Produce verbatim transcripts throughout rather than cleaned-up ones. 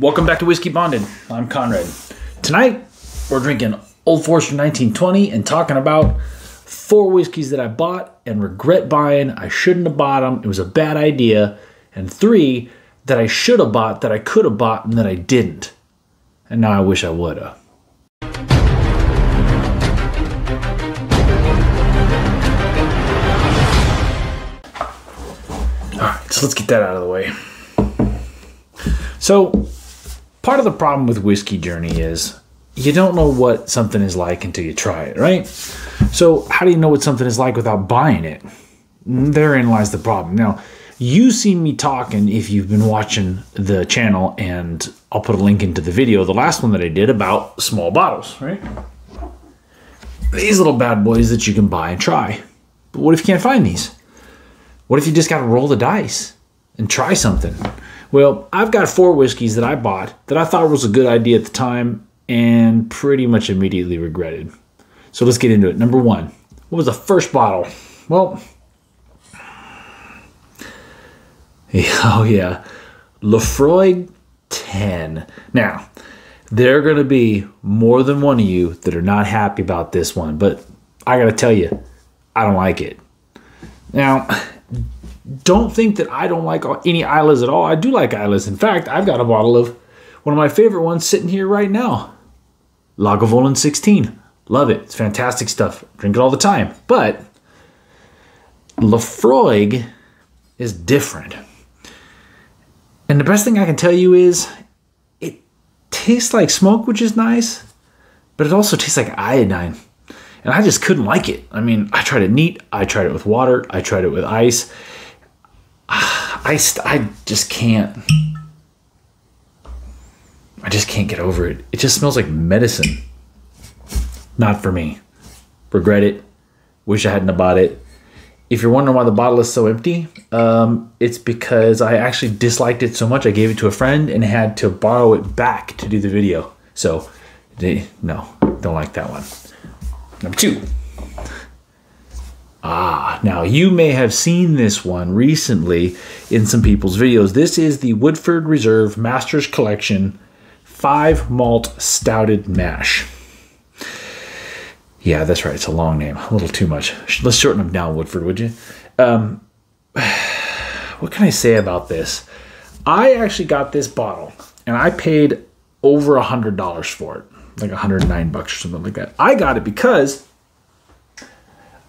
Welcome back to Whiskey Bonded. I'm Conrad. Tonight, we're drinking Old Forester nineteen twenty and talking about four whiskeys that I bought and regret buying. I shouldn't have bought them. It was a bad idea. And three that I should have bought, that I could have bought, and that I didn't. And now I wish I would have. Alright, so let's get that out of the way. So, part of the problem with whiskey journey is you don't know what something is like until you try it, right? So, how do you know what something is like without buying it? Therein lies the problem. Now, you see me talking if you've been watching the channel, and I'll put a link into the video, the last one that I did about small bottles, right? These little bad boys that you can buy and try. But what if you can't find these? What if you just got to roll the dice and try something? Well, I've got four whiskeys that I bought that I thought was a good idea at the time and pretty much immediately regretted. So let's get into it. Number one, what was the first bottle? Well, yeah, oh yeah, Laphroaig ten. Now, there are going to be more than one of you that are not happy about this one, but I got to tell you, I don't like it. Now, don't think that I don't like any Islas at all. I do like Islas. In fact, I've got a bottle of one of my favorite ones sitting here right now. Lagavulin sixteen. Love it. It's fantastic stuff. Drink it all the time. But Laphroaig is different. And the best thing I can tell you is it tastes like smoke, which is nice, but it also tastes like iodine. And I just couldn't like it. I mean, I tried it neat. I tried it with water. I tried it with ice. I, I just can't, I just can't get over it. It just smells like medicine. Not for me. Regret it. Wish I hadn't bought it. If you're wondering why the bottle is so empty, um, it's because I actually disliked it so much I gave it to a friend and had to borrow it back to do the video. So, no, don't like that one. Number two. Ah, now you may have seen this one recently in some people's videos. This is the Woodford Reserve Master's Collection five malt Stouted Mash. Yeah, that's right. It's a long name. A little too much. Let's shorten them down, Woodford, would you? Um, what can I say about this? I actually got this bottle, and I paid over one hundred dollars for it. Like one hundred nine bucks or something like that. I got it because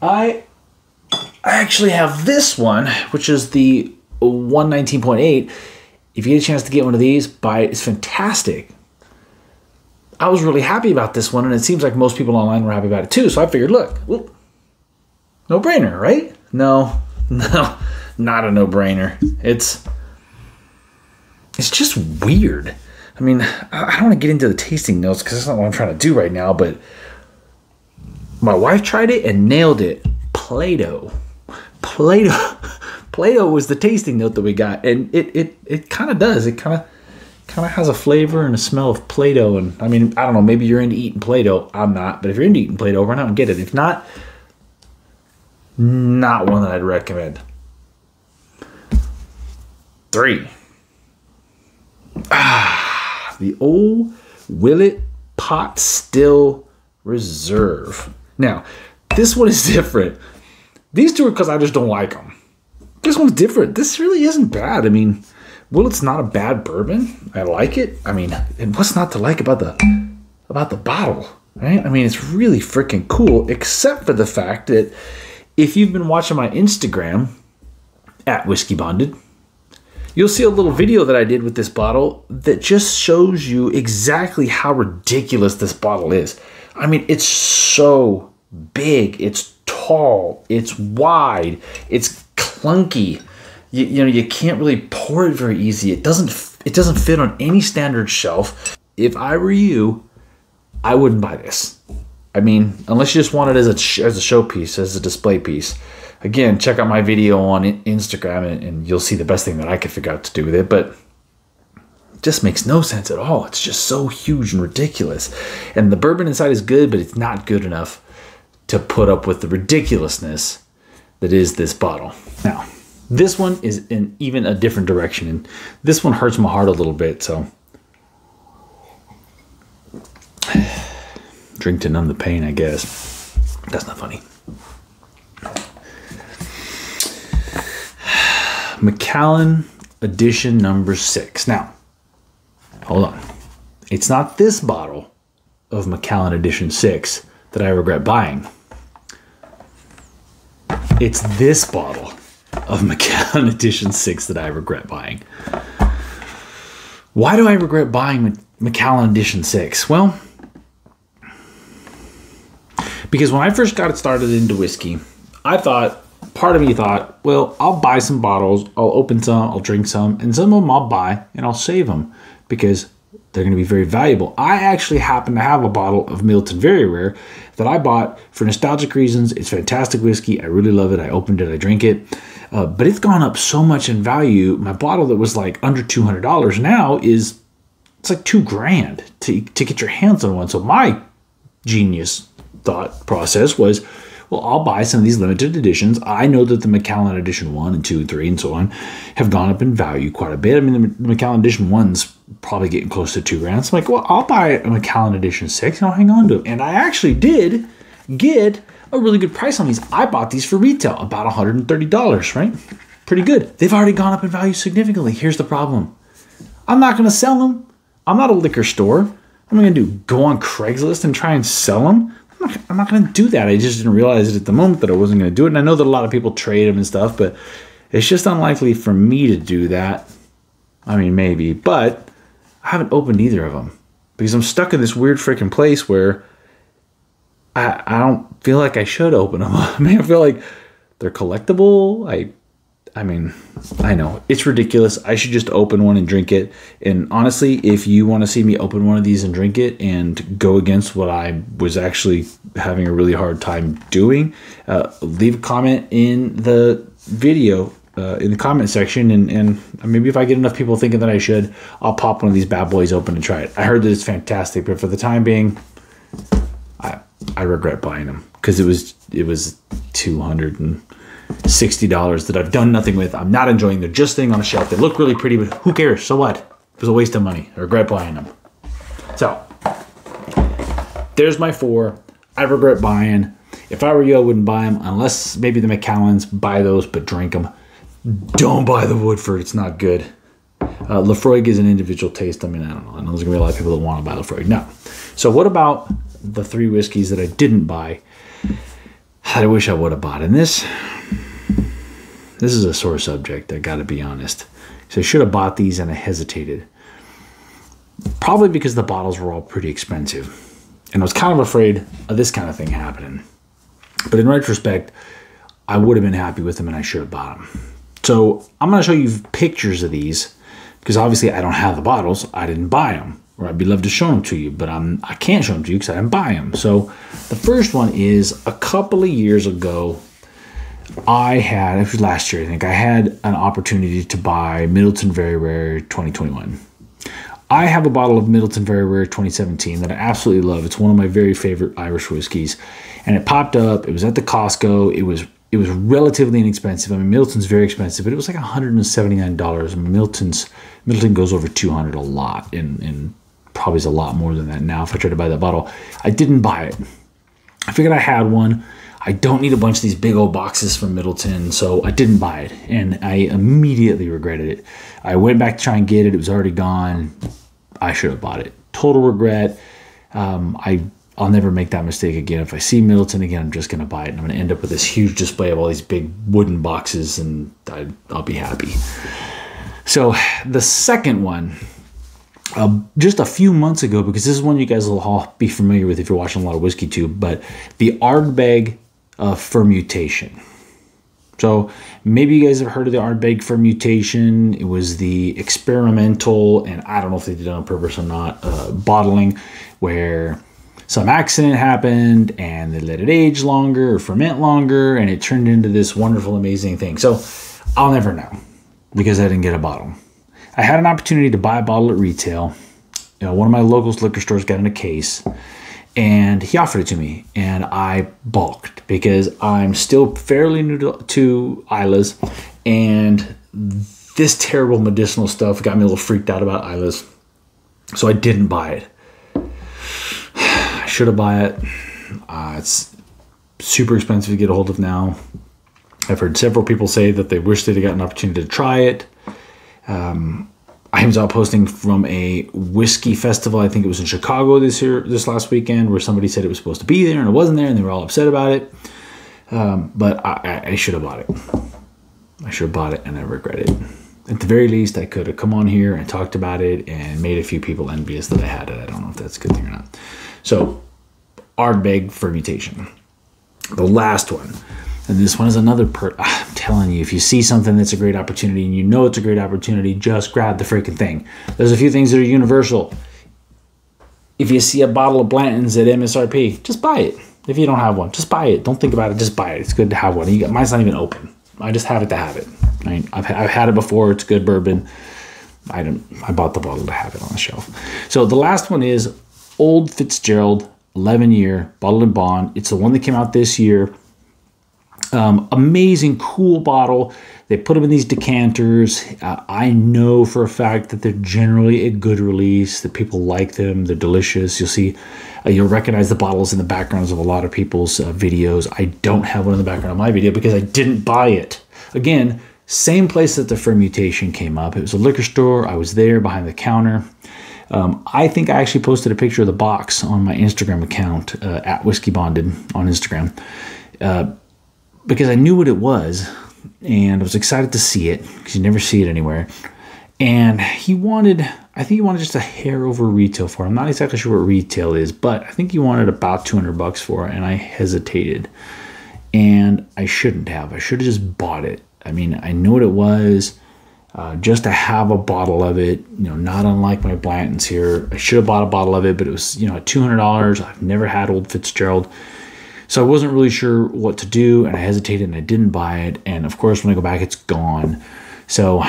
I... I actually have this one, which is the one nineteen point eight. If you get a chance to get one of these, buy it. It's fantastic. I was really happy about this one, and it seems like most people online were happy about it too. So I figured, look, whoop, no brainer, right? No, no, not a no brainer. It's it's just weird. I mean, I don't want to get into the tasting notes because that's not what I'm trying to do right now. But my wife tried it and nailed it. Play-Doh. Play-Doh. Play-Doh was the tasting note that we got, and it it it kind of does. It kind of kind of has a flavor and a smell of Play-Doh, and I mean, I don't know, maybe you're into eating Play-Doh. I'm not, but if you're into eating Play-Doh, run out and get it. If not, not one that I'd recommend. Three. Ah, the old Willett Pot Still Reserve. Now, this one is different. These two are because I just don't like them. This one's different. This really isn't bad. I mean, Willett's not a bad bourbon. I like it. I mean, and what's not to like about the about the bottle, right? I mean, it's really freaking cool, except for the fact that if you've been watching my Instagram at Whiskey Bonded, you'll see a little video that I did with this bottle that just shows you exactly how ridiculous this bottle is. I mean, it's so big, it's tall, it's wide, it's clunky. You, you know, you can't really pour it very easy. It doesn't it doesn't fit on any standard shelf. If I were you, I wouldn't buy this. I mean, unless you just want it as a as a showpiece, as a display piece. Again, check out my video on Instagram, and, and you'll see the best thing that I could figure out to do with it. But it just makes no sense at all. It's just so huge and ridiculous. And the bourbon inside is good, but it's not good enough to put up with the ridiculousness that is this bottle. Now, This one is in even a different direction, and this one hurts my heart a little bit, so. Drink to numb the pain, I guess. That's not funny. Macallan Edition number six. Now, hold on. It's not this bottle of Macallan Edition six that I regret buying. It's this bottle of Macallan Edition six that I regret buying. Why do I regret buying Macallan Edition six? Well, because when I first got it started into whiskey, I thought, part of me thought, well, I'll buy some bottles, I'll open some, I'll drink some, and some of them I'll buy and I'll save them because they're going to be very valuable. I actually happen to have a bottle of Midleton Very Rare that I bought for nostalgic reasons. It's fantastic whiskey. I really love it. I opened it. I drink it. Uh, but it's gone up so much in value. My bottle that was like under two hundred dollars now is, it's like two grand to, to get your hands on one. So my genius thought process was, well, I'll buy some of these limited editions. I know that the Macallan Edition one and two and three and so on have gone up in value quite a bit. I mean, the Macallan Edition one's probably getting close to two grand. So I'm like, well, I'll buy a Macallan Edition six and I'll hang on to it. And I actually did get a really good price on these. I bought these for retail, about one hundred thirty dollars, right? Pretty good. They've already gone up in value significantly. Here's the problem. I'm not going to sell them. I'm not a liquor store. What am I going to do? Go on Craigslist and try and sell them? I'm not going to do that. I just didn't realize it at the moment that I wasn't going to do it. And I know that a lot of people trade them and stuff, but it's just unlikely for me to do that. I mean, maybe, but I haven't opened either of them because I'm stuck in this weird freaking place where I, I don't feel like I should open them. I mean, I feel like they're collectible. I, I mean, I know it's ridiculous. I should just open one and drink it. And honestly, if you want to see me open one of these and drink it and go against what I was actually having a really hard time doing, uh, leave a comment in the video, uh, in the comment section. And, and maybe if I get enough people thinking that I should, I'll pop one of these bad boys open and try it. I heard that it's fantastic, but for the time being, I, I regret buying them because it was, it was two hundred and sixty dollars that I've done nothing with. I'm not enjoying. They're just sitting on a shelf. They look really pretty, but who cares? So what? It was a waste of money. I regret buying them. So there's my four. I regret buying. If I were you, I wouldn't buy them unless maybe the Macallans, buy those, but drink them. Don't buy the Woodford. It's not good. Uh, Laphroaig is an individual taste. I mean, I don't know. I know there's going to be a lot of people that want to buy Laphroaig. No. So what about the three whiskeys that I didn't buy that I wish I would have bought? In this... This is a sore subject, I gotta be honest. So I should have bought these and I hesitated. Probably because the bottles were all pretty expensive. And I was kind of afraid of this kind of thing happening. But in retrospect, I would have been happy with them and I should have bought them. So I'm gonna show you pictures of these because obviously I don't have the bottles, I didn't buy them. Or I'd be love to show them to you, but I'm, I can't show them to you because I didn't buy them. So the first one is a couple of years ago, I had, it was last year, I think, I had an opportunity to buy Midleton Very Rare twenty twenty-one. I have a bottle of Midleton Very Rare twenty seventeen that I absolutely love. It's one of my very favorite Irish whiskeys. And it popped up. It was at the Costco. It was it was relatively inexpensive. I mean, Midleton's very expensive, but it was like one hundred seventy-nine dollars. Midleton's, Midleton goes over two hundred dollars a lot, and, and probably is a lot more than that now if I try to buy that bottle. I didn't buy it. I figured I had one. I don't need a bunch of these big old boxes from Midleton, so I didn't buy it, and I immediately regretted it. I went back to try and get it. It was already gone. I should have bought it. Total regret. Um, I, I'll never make that mistake again. If I see Midleton again, I'm just going to buy it, and I'm going to end up with this huge display of all these big wooden boxes, and I, I'll be happy. So the second one, Uh, just a few months ago, because this is one you guys will all be familiar with if you're watching a lot of WhiskeyTube, but the Ardbeg uh, Fermutation. So maybe you guys have heard of the Ardbeg Fermutation. It was the experimental, and I don't know if they did it on purpose or not, uh, bottling where some accident happened and they let it age longer or ferment longer, and it turned into this wonderful, amazing thing. So I'll never know because I didn't get a bottle. I had an opportunity to buy a bottle at retail. You know, one of my local liquor stores got in a case, and he offered it to me, and I balked because I'm still fairly new to, to I L As, and this terrible medicinal stuff got me a little freaked out about I L As, so I didn't buy it. I should have bought it. Uh, it's super expensive to get a hold of now. I've heard several people say that they wish they'd have gotten an opportunity to try it. Um, I was out posting from a whiskey festival. I think it was in Chicago this year, this last weekend, where somebody said it was supposed to be there and it wasn't there, and they were all upset about it. Um, but I, I should have bought it. I should have bought it, and I regret it. At the very least, I could have come on here and talked about it and made a few people envious that I had it. I don't know if that's a good thing or not. So, Ardbeg Fermutation, the last one. And this one is another per I'm telling you, if you see something that's a great opportunity and you know it's a great opportunity, just grab the freaking thing. There's a few things that are universal. If you see a bottle of Blanton's at M S R P, just buy it. If you don't have one, just buy it. Don't think about it, just buy it. It's good to have one. You got, mine's not even open. I just have it to have it. I mean, I've, I've had it before. It's good bourbon. I, don't, I bought the bottle to have it on the shelf. So the last one is Old Fitzgerald eleven year bottled and bond. It's the one that came out this year. Um, amazing, cool bottle. They put them in these decanters. Uh, I know for a fact that they're generally a good release, that people like them. They're delicious. You'll see, uh, you'll recognize the bottles in the backgrounds of a lot of people's uh, videos. I don't have one in the background of my video because I didn't buy it. Again, same place that the fermutation came up. It was a liquor store. I was there behind the counter. Um, I think I actually posted a picture of the box on my Instagram account, uh, at Whiskey Bonded on Instagram. Uh, Because I knew what it was, and I was excited to see it, because you never see it anywhere. And he wanted, I think he wanted just a hair over retail for it. I'm not exactly sure what retail is, but I think he wanted about two hundred bucks for it, and I hesitated. And I shouldn't have. I should have just bought it. I mean, I know what it was. Uh, just to have a bottle of it, you know, not unlike my Blanton's here. I should have bought a bottle of it, but it was, you know, two hundred dollars. I've never had Old Fitzgerald. So I wasn't really sure what to do, and I hesitated, and I didn't buy it. And, of course, when I go back, it's gone. So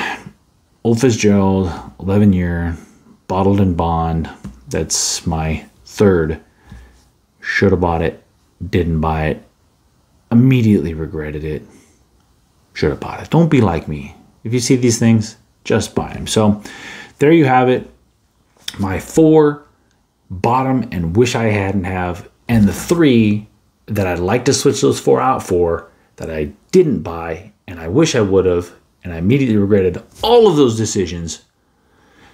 Old Fitzgerald, eleven year, bottled and bond. That's my third. Should have bought it. Didn't buy it. Immediately regretted it. Should have bought it. Don't be like me. If you see these things, just buy them. So there you have it. My four, bottom, and wish I hadn't have, and the three that I'd like to switch those four out for, that I didn't buy, and I wish I would have, and I immediately regretted all of those decisions.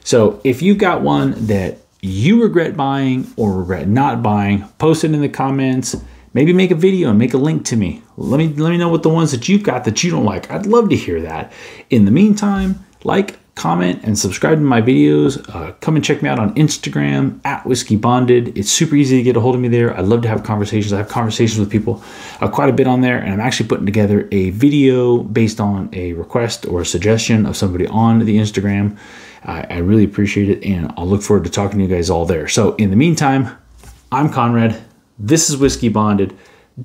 So if you've got one that you regret buying or regret not buying, post it in the comments. Maybe make a video and make a link to me. Let me, let me know what the ones that you've got that you don't like. I'd love to hear that. In the meantime, like, comment, and subscribe to my videos. Uh, come and check me out on Instagram, at Whiskey Bonded. It's super easy to get a hold of me there. I love to have conversations. I have conversations with people uh, quite a bit on there, and I'm actually putting together a video based on a request or a suggestion of somebody on the Instagram. Uh, I really appreciate it, and I'll look forward to talking to you guys all there. So in the meantime, I'm Conrad. This is Whiskey Bonded.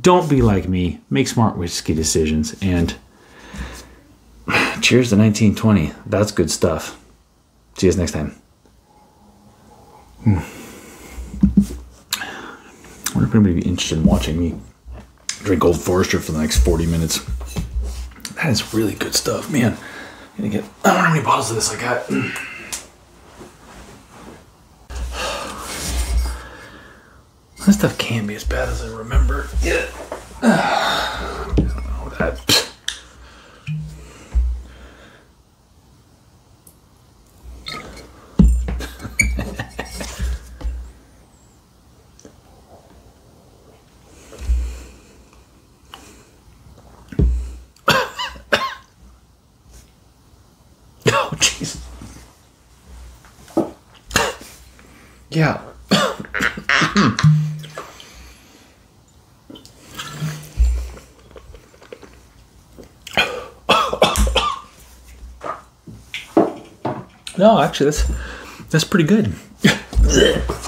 Don't be like me. Make smart whiskey decisions, and cheers to nineteen twenty. That's good stuff. See you guys next time. Hmm. I wonder if anybody would be interested in watching me drink Old Forester for the next forty minutes. That is really good stuff, man. I'm gonna get, I don't know how many bottles of this I got. That stuff can't be as bad as I remember. Yeah. I don't know that. Yeah. No, actually, that's that's pretty good.